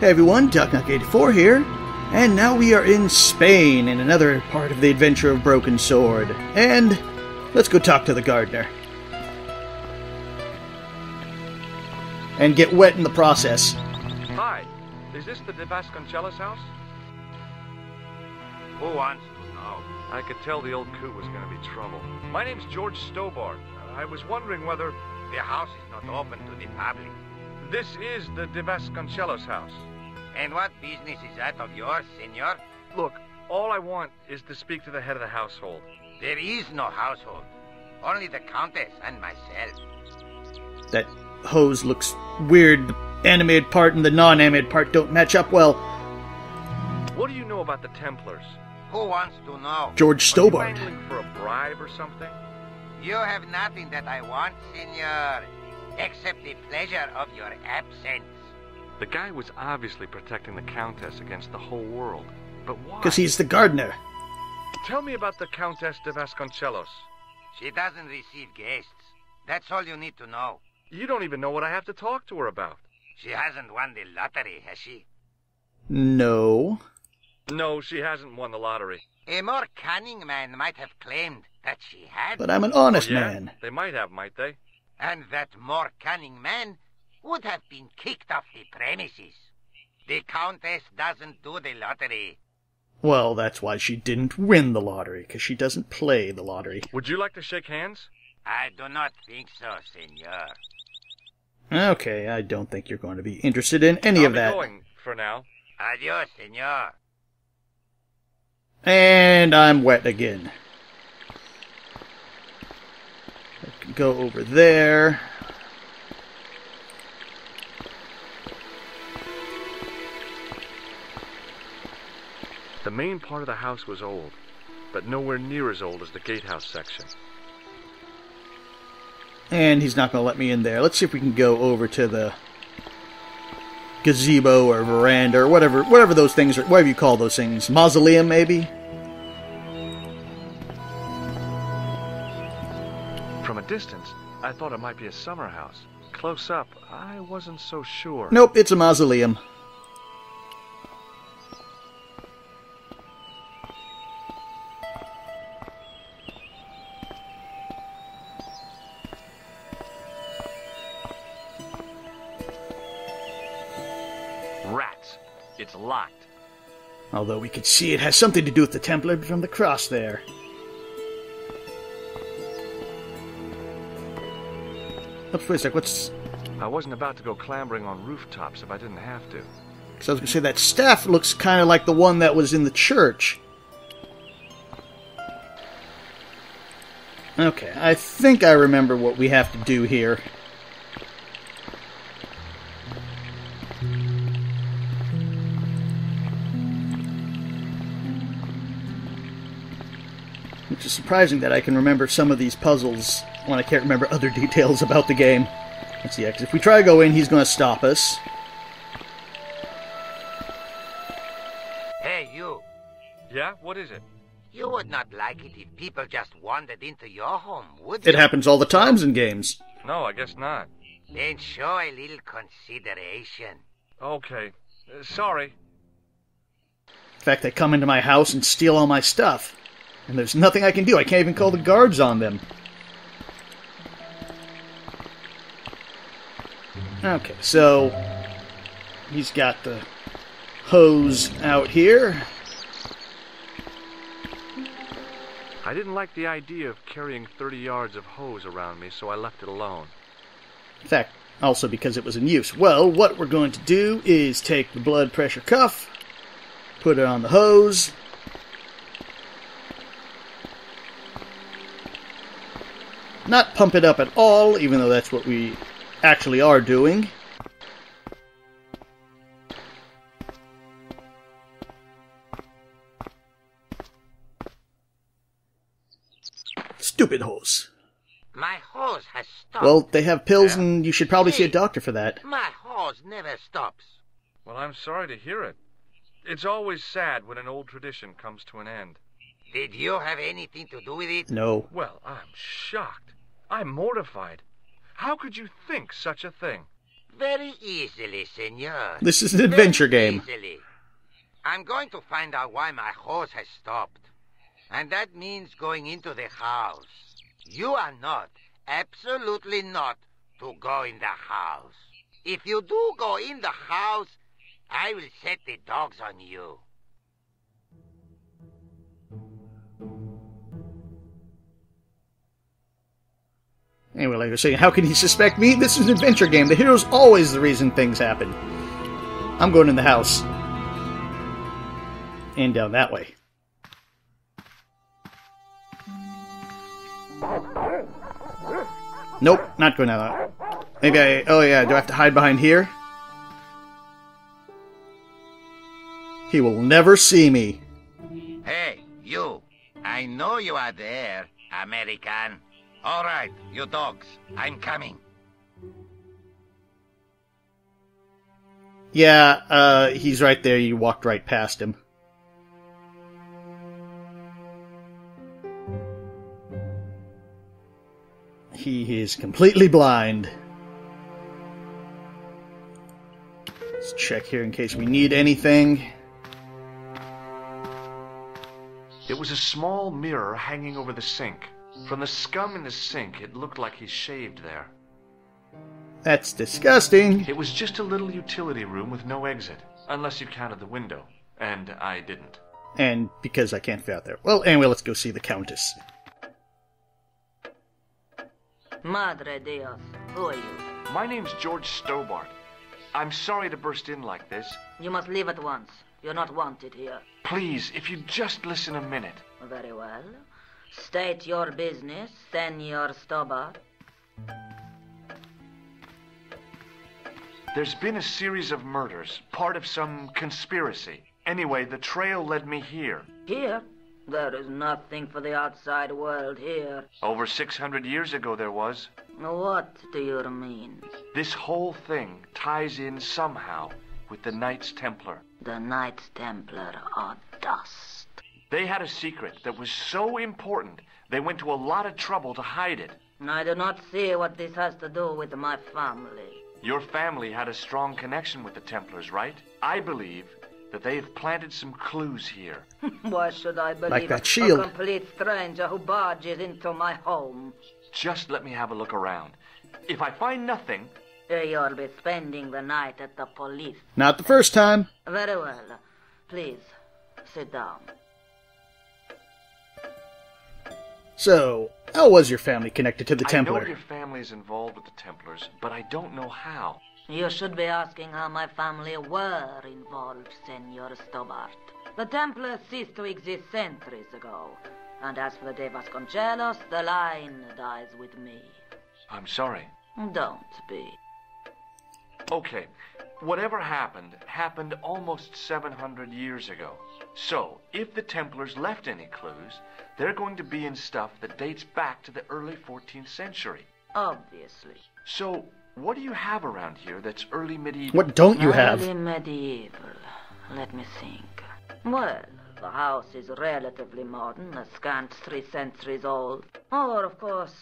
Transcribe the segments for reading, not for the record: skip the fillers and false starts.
Hey everyone, DuckNuck84 here, and now we are in Spain in another part of the adventure of Broken Sword. And let's go talk to the gardener. And get wet in the process. Hi, is this the de Vasconcellos house? Who wants to know? I could tell the old coup was going to be trouble. My name's George Stobbart. I was wondering whether the house is not open to the public. This is the de Vasconcellos house. And what business is that of yours, senor? Look, all I want is to speak to the head of the household. There is no household. Only the Countess and myself. That hose looks weird. The animated part and the non-animated part don't match up well. What do you know about the Templars? Who wants to know? George Stobbart. Are you angling for a bribe or something? You have nothing that I want, senor, except the pleasure of your absence. The guy was obviously protecting the Countess against the whole world, but why? Because he's the gardener. Tell me about the Countess de Vasconcellos. She doesn't receive guests. That's all you need to know. You don't even know what I have to talk to her about. She hasn't won the lottery, has she? No. No, she hasn't won the lottery. A more cunning man might have claimed that she had. But I'm an honest man. They might have, might they? And that more cunning man would have been kicked off the premises. The Countess doesn't do the lottery. Well, that's why she didn't win the lottery, because she doesn't play the lottery. Would you like to shake hands? I do not think so, senor. Okay, I don't think you're going to be interested in any of that. I'm going for now. Adios, senor. And I'm wet again. I can go over there. The main part of the house was old, but nowhere near as old as the gatehouse section. And he's not going to let me in there. Let's see if we can go over to the gazebo or veranda or whatever those things are, whatever you call those things. Mausoleum, maybe? From a distance, I thought it might be a summer house. Close up, I wasn't so sure. Nope, it's a mausoleum. Rats. It's locked. Although we could see it has something to do with the Templar from the cross there. Oops, wait a sec, what's... I wasn't about to go clambering on rooftops if I didn't have to. Because I was going to say, that staff looks kind of like the one that was in the church. Okay, I think I remember what we have to do here. Which is surprising that I can remember some of these puzzles when I can't remember other details about the game. Let's see, if we try to go in, he's going to stop us. Hey, you. Yeah? What is it? You would not like it if people just wandered into your home, would you? It happens all the times in games. No, I guess not. Then show a little consideration. Okay. Sorry. In fact, they come into my house and steal all my stuff. And there's nothing I can do. I can't even call the guards on them. Okay, so he's got the hose out here. I didn't like the idea of carrying 30 yards of hose around me, so I left it alone. In fact, also because it was in use. Well, what we're going to do is take the blood pressure cuff, put it on the hose, not pump it up at all, even though that's what we actually are doing. Stupid hose. My hose has stopped. Well, they have pills, and you should probably see a doctor for that. My hose never stops. Well, I'm sorry to hear it. It's always sad when an old tradition comes to an end. Did you have anything to do with it? No. Well, I'm shocked. I'm mortified. How could you think such a thing? Very easily, senor. This is an adventure game. Easily. I'm going to find out why my horse has stopped. And that means going into the house. You are not, absolutely not, to go in the house. If you do go in the house, I will set the dogs on you. Anyway, like I was saying, how can he suspect me? This is an adventure game. The hero's always the reason things happen. I'm going in the house. And down that way. Nope, not going down that way. Maybe I... Oh yeah, do I have to hide behind here? He will never see me. Hey, you. I know you are there, American. All right, you dogs. I'm coming. Yeah, he's right there. You walked right past him. He is completely blind. Let's check here in case we need anything. It was a small mirror hanging over the sink. From the scum in the sink, it looked like he shaved there. That's disgusting. It was just a little utility room with no exit, unless you counted the window, and I didn't. And because I can't fit out there. Well, anyway, let's go see the Countess. Madre Dios, who are you? My name's George Stobbart. I'm sorry to burst in like this. You must leave at once. You're not wanted here. Please, if you'd just listen a minute. Very well. State your business, Senor Stobbart. There's been a series of murders, part of some conspiracy. Anyway, the trail led me here. Here? There is nothing for the outside world here. Over 600 years ago there was. What do you mean? This whole thing ties in somehow with the Knights Templar. The Knights Templar are dust. They had a secret that was so important, they went to a lot of trouble to hide it. I do not see what this has to do with my family. Your family had a strong connection with the Templars, right? I believe that they have planted some clues here. Why should I believe like that shield. A complete stranger who barges into my home? Just let me have a look around. If I find nothing... You'll be spending the night at the police. Not the first time. Very well. Please, sit down. So, how was your family connected to the Templar? I know your family is involved with the Templars, but I don't know how. You should be asking how my family were involved, Senor Stobbart. The Templars ceased to exist centuries ago. And as for the de Vasconcellos, the line dies with me. I'm sorry. Don't be. Okay, whatever happened, happened almost 700 years ago. So, if the Templars left any clues, they're going to be in stuff that dates back to the early 14th century. Obviously. So, what do you have around here that's early medieval? What don't you have? Early medieval. Let me think. Well, the house is relatively modern, a scant 3 centuries old. Or, of course,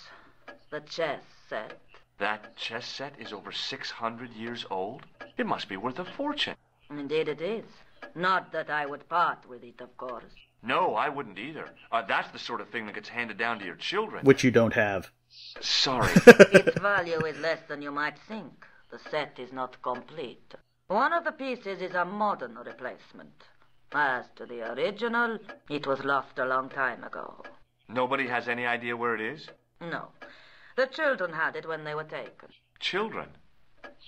the chess set. That chess set is over 600 years old? It must be worth a fortune. Indeed it is. Not that I would part with it, of course. No, I wouldn't either. That's the sort of thing that gets handed down to your children. Which you don't have. Sorry. Its value is less than you might think. The set is not complete. One of the pieces is a modern replacement. As to the original, it was lost a long time ago. Nobody has any idea where it is? No. The children had it when they were taken. Children?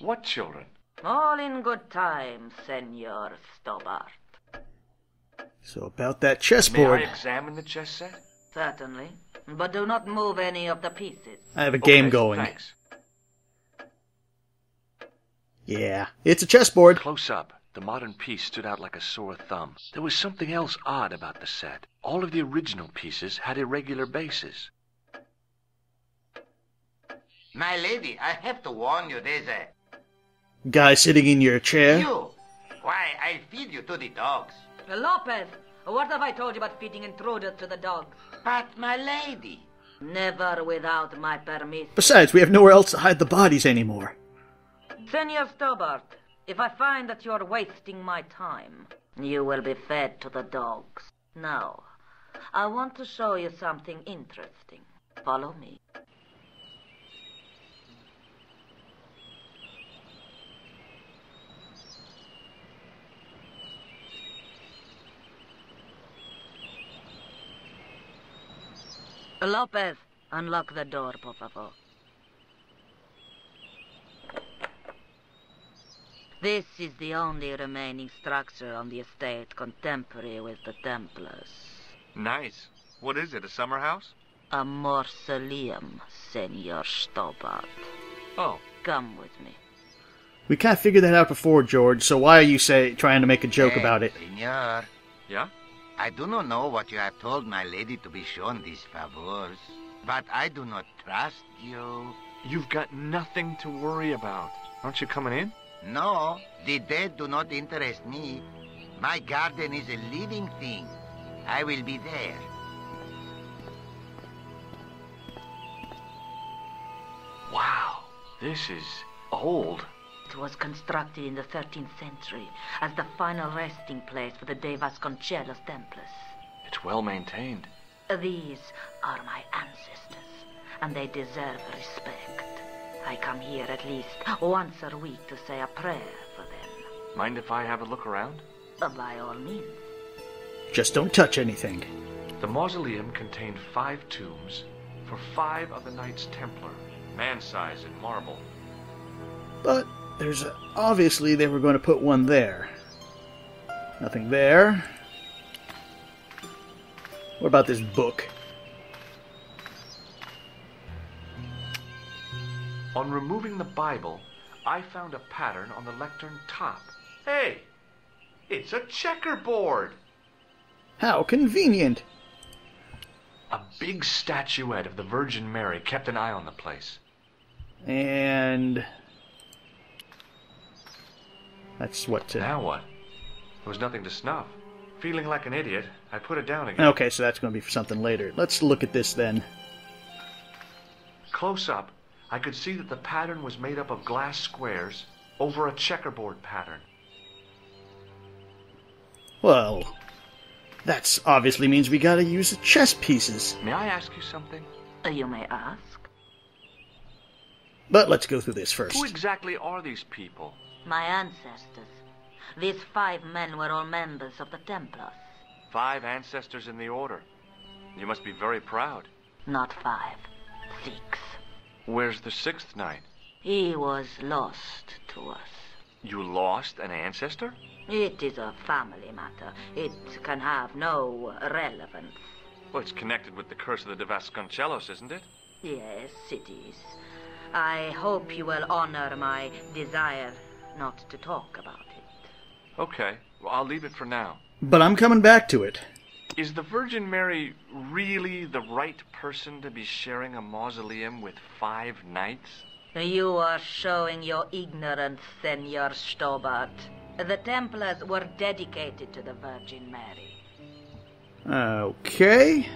What children? All in good time, Senor Stobbart. So about that chessboard. May I examine the chess set? Certainly, but do not move any of the pieces. I have a game going. Thanks. Yeah, it's a chessboard. Close up, the modern piece stood out like a sore thumb. There was something else odd about the set. All of the original pieces had irregular bases. My lady, I have to warn you, there's a... guy sitting in your chair? You! Why, I'll feed you to the dogs. Lopez, what have I told you about feeding intruders to the dogs? But my lady... Never without my permission. Besides, we have nowhere else to hide the bodies anymore. Senor Stobbart, if I find that you're wasting my time, you will be fed to the dogs. Now, I want to show you something interesting. Follow me. Lopez, unlock the door, por favor. This is the only remaining structure on the estate contemporary with the Templars. Nice. What is it, a summer house? A mausoleum, Senor Stobbart. Oh. Come with me. We kind of figured that out before, George, so why are you trying to make a joke about it? Senor. Yeah? I do not know what you have told my lady to be shown these favors, but I do not trust you. You've got nothing to worry about. Aren't you coming in? No, the dead do not interest me. My garden is a living thing. I will be there. Wow, this is old. It was constructed in the 13th century as the final resting place for the de Vasconcellos Templars. It's well maintained. These are my ancestors, and they deserve respect. I come here at least once a week to say a prayer for them. Mind if I have a look around? By all means. Just don't touch anything. The mausoleum contained 5 tombs for 5 of the Knights Templar, man-size in marble. But... there's obviously they were going to put one there. Nothing there. What about this book? On removing the Bible, I found a pattern on the lectern top. Hey, it's a checkerboard. How convenient. A big statuette of the Virgin Mary kept an eye on the place. And... that's what to... now what? There was nothing to snuff. Feeling like an idiot, I put it down again. Okay, so that's going to be for something later. Let's look at this then. Close up, I could see that the pattern was made up of glass squares over a checkerboard pattern. Well, that obviously means we got to use the chess pieces. May I ask you something? You may ask. But let's go through this first. Who exactly are these people? My ancestors. These 5 men were all members of the Templars. 5 ancestors in the order. You must be very proud. Not 5. 6. Where's the 6th knight? He was lost to us. You lost an ancestor? It is a family matter. It can have no relevance. Well, it's connected with the curse of the de Vasconcellos, isn't it? Yes, it is. I hope you will honor my desire not to talk about it. Okay, well, I'll leave it for now. But I'm coming back to it. Is the Virgin Mary really the right person to be sharing a mausoleum with 5 knights? You are showing your ignorance, Senor Stobbart. The Templars were dedicated to the Virgin Mary. Okay.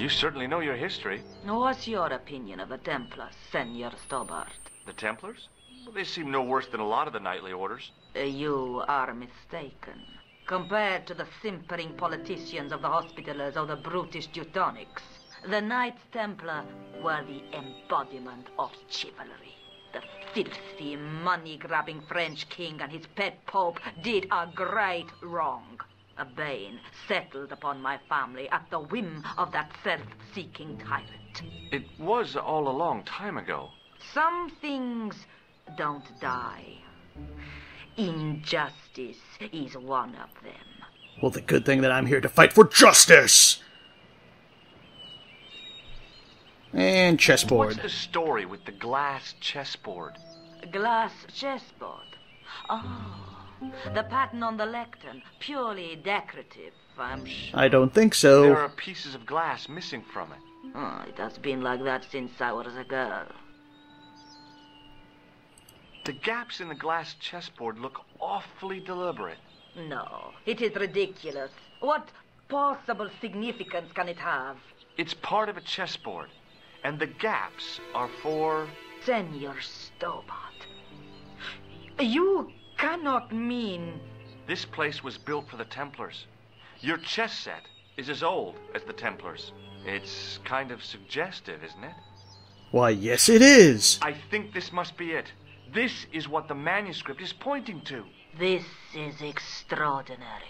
You certainly know your history. What's your opinion of the Templars, Senor Stobbart? The Templars? Well, they seem no worse than a lot of the knightly orders. You are mistaken. Compared to the simpering politicians of the Hospitallers or the brutish Teutonics, the Knights Templar were the embodiment of chivalry. The filthy, money-grabbing French king and his pet pope did a great wrong. A bane settled upon my family at the whim of that self-seeking tyrant. It was all a long time ago. Some things... don't die. Injustice is one of them. Well, the good thing that I'm here to fight for justice! And chessboard. What's the story with the glass chessboard? Glass chessboard? Oh, the pattern on the lectern. Purely decorative, I'm sure. I don't think so. There are pieces of glass missing from it. Oh, it has been like that since I was a girl. The gaps in the glass chessboard look awfully deliberate. No, it is ridiculous. What possible significance can it have? It's part of a chessboard, and the gaps are for... Senor Stobbart, You cannot mean... This place was built for the Templars. Your chess set is as old as the Templars. It's kind of suggestive, isn't it? Why, yes it is! I think this must be it. This is what the manuscript is pointing to. This is extraordinary.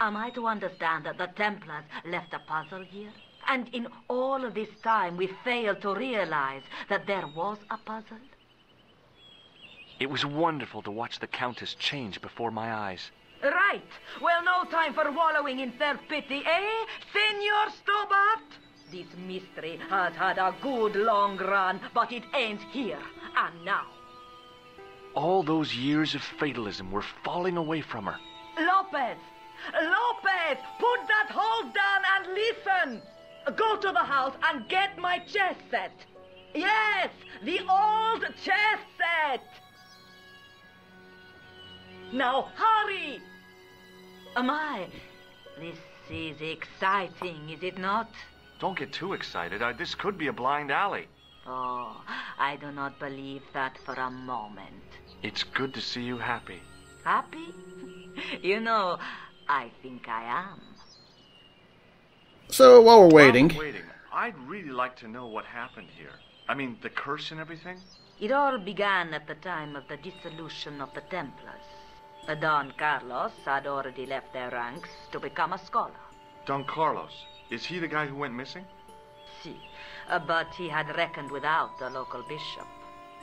Am I to understand that the Templars left a puzzle here? And in all of this time we failed to realize that there was a puzzle? It was wonderful to watch the Countess change before my eyes. Right! Well, no time for wallowing in self-pity, eh, Senor Stobbart? This mystery has had a good long run, but it ends here and now. All those years of fatalism were falling away from her. Lopez! Lopez, put that hole down and listen! Go to the house and get my chess set. Yes, the old chess set! Now hurry! This is exciting, is it not? Don't get too excited. This could be a blind alley. Oh, I do not believe that for a moment. It's good to see you happy. Happy? You know... I think I am. So, while we're waiting... I'd really like to know what happened here. I mean, the curse and everything? It all began at the time of the dissolution of the Templars. Don Carlos had already left their ranks to become a scholar. Don Carlos? Is he the guy who went missing? Si, but he had reckoned without the local bishop.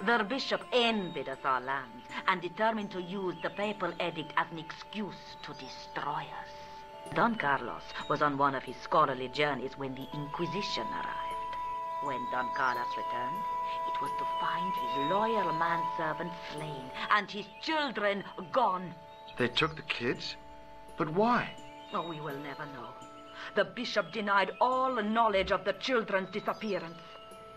Their bishop envied us our lands and determined to use the papal edict as an excuse to destroy us. Don Carlos was on one of his scholarly journeys when the Inquisition arrived. When Don Carlos returned, it was to find his loyal manservant slain and his children gone. They took the kids? But why? Oh, we will never know. The bishop denied all knowledge of the children's disappearance.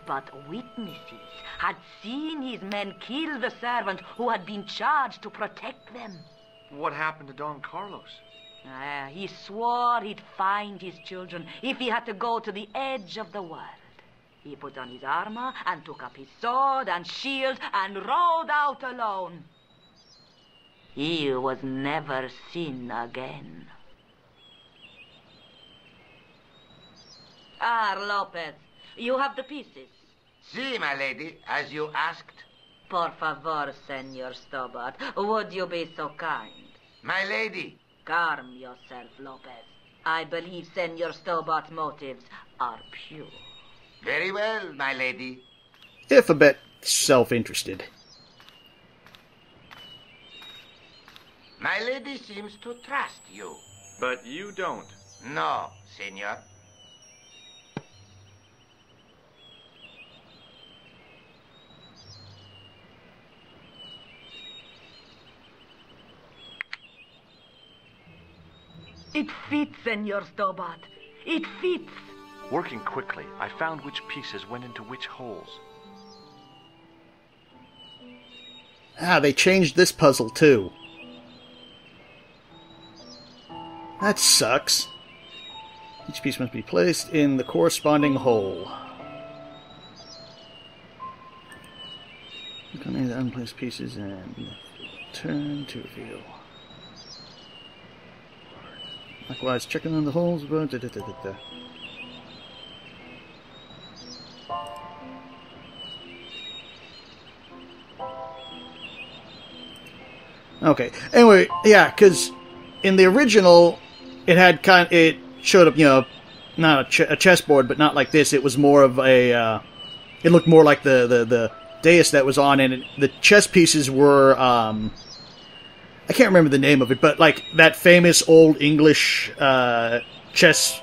But witnesses had seen his men kill the servant who had been charged to protect them. What happened to Don Carlos? He swore he'd find his children if he had to go to the edge of the world. He put on his armor and took up his sword and shield and rode out alone. He was never seen again. Ah, Lopez, you have the pieces. Si, my lady, as you asked. Por favor, Senor Stobbart, would you be so kind? My lady. Calm yourself, Lopez. I believe Senor Stobbart's motives are pure. Very well, my lady. If a bit self-interested. My lady seems to trust you. But you don't. No, Senor. It fits, Senor Stobbart. It fits. Working quickly, I found which pieces went into which holes. Ah, they changed this puzzle, too. That sucks. Each piece must be placed in the corresponding hole. Click on any of the unplaced pieces and turn to reveal. Likewise, checking on the holes. Okay. Anyway, yeah, because in the original, it had it showed up, you know, not a, a chessboard, but not like this. It was more of a. It looked more like the dais that was on, and the chess pieces were. I can't remember the name of it, but like that famous old English chess,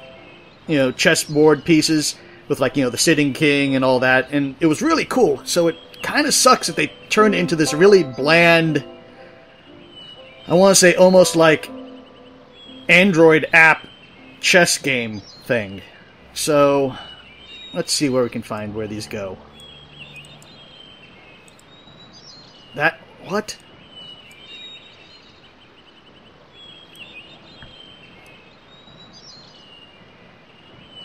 you know, chessboard pieces with like, you know, the sitting king and all that, and it was really cool. So it kind of sucks that they turned it into this really bland, I want to say almost like Android app chess game thing. So let's see where we can find where these go. That what?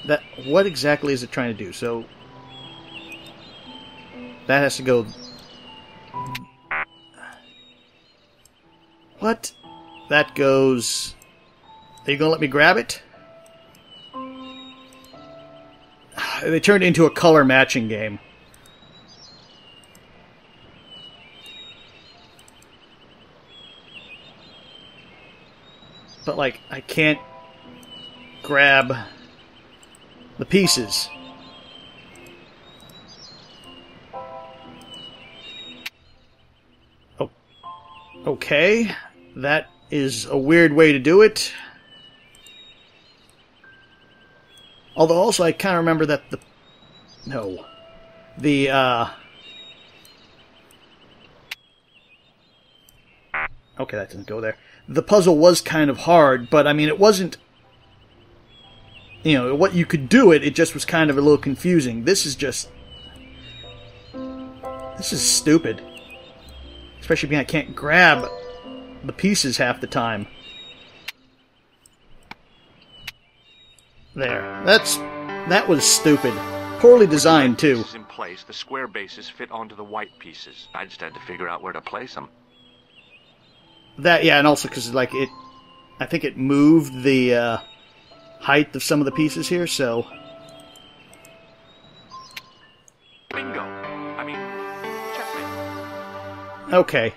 that what exactly is it trying to do? So that has to go. What? That goes. Are you gonna let me grab it? They turned it into a color matching game. But, like, I can't grab the pieces. Oh. Okay. That is a weird way to do it. Although, also, I kind of remember that the... No. The, Okay, that doesn't go there. The puzzle was kind of hard, but, I mean, it wasn't... You know, what you could do it, it just was kind of a little confusing. This is just... This is stupid. Especially being I can't grab the pieces half the time. There. That was stupid. Poorly designed, too. Pieces in place, the square bases fit onto the white pieces. I just had to figure out where to place them. That, yeah, and also because, like, it... I think it moved the, height of some of the pieces here, so... Bingo. I mean, checkmate. Okay.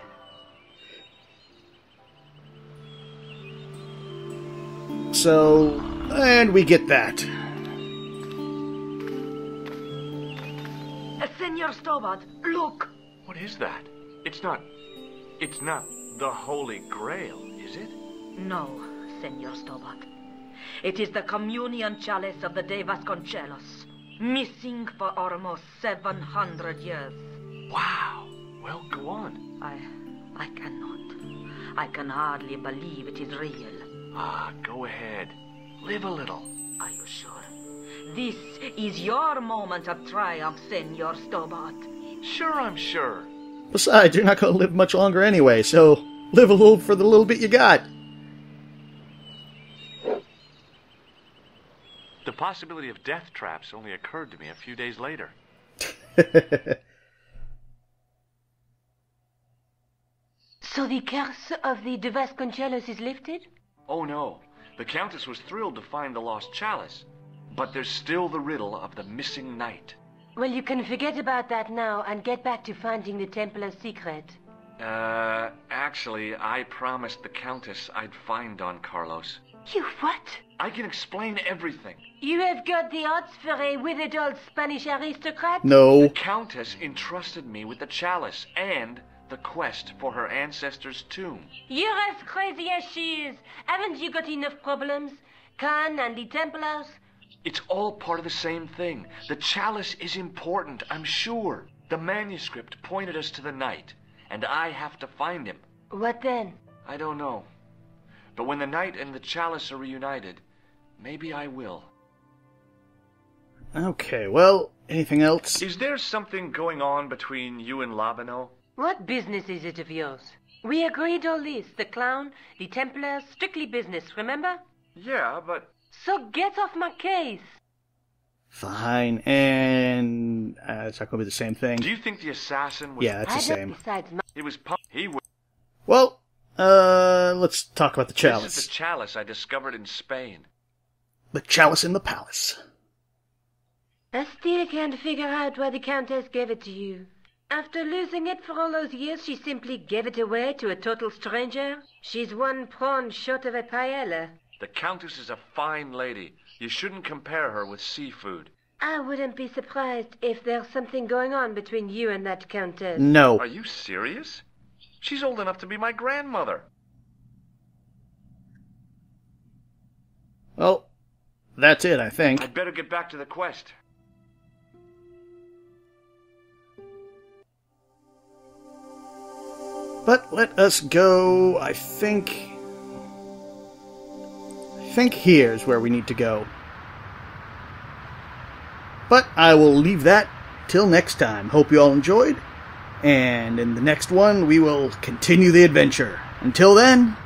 So... And we get that. Senor Stobbart, look! What is that? It's not the Holy Grail, is it? No, Senor Stobbart. It is the communion chalice of the de Vasconcellos, missing for almost 700 years. Wow! Well, go on. I cannot. I can hardly believe it is real. Ah, go ahead. Live a little. Are you sure? This is your moment of triumph, Senor Stobbart. Sure, I'm sure. Besides, you're not going to live much longer anyway, so live a little for the little bit you got. The possibility of death traps only occurred to me a few days later. So the curse of the de Vasconcellos is lifted? Oh, no. The Countess was thrilled to find the lost chalice, but there's still the riddle of the missing knight. Well, you can forget about that now and get back to finding the Templar's secret. Actually, I promised the Countess I'd find Don Carlos. You what? I can explain everything. You have got the odds for a withered old Spanish aristocrat? No. The Countess entrusted me with the chalice and... the quest for her ancestor's tomb. You're as crazy as she is. Haven't you got enough problems? Khan and the Templars? It's all part of the same thing. The chalice is important, I'm sure. The manuscript pointed us to the knight, and I have to find him. What then? I don't know. But when the knight and the chalice are reunited, maybe I will. Okay, well, anything else? Is there something going on between you and Lobineau? What business is it of yours? We agreed all this. The clown, the Templar, strictly business, remember? Yeah, but... So get off my case! Fine, and... it's not going to be the same thing. Do you think the assassin was... Yeah, that's the same. It was... Well, let's talk about the chalice. This is the chalice I discovered in Spain. The chalice in the palace. I still can't figure out why the Countess gave it to you. After losing it for all those years, she simply gave it away to a total stranger. She's one prawn short of a paella. The Countess is a fine lady. You shouldn't compare her with seafood. I wouldn't be surprised if there's something going on between you and that Countess. No. Are you serious? She's old enough to be my grandmother. Well, that's it, I think. I'd better get back to the quest. But let us go, I think here's where we need to go. But I will leave that till next time. Hope you all enjoyed, and in the next one we will continue the adventure. Until then...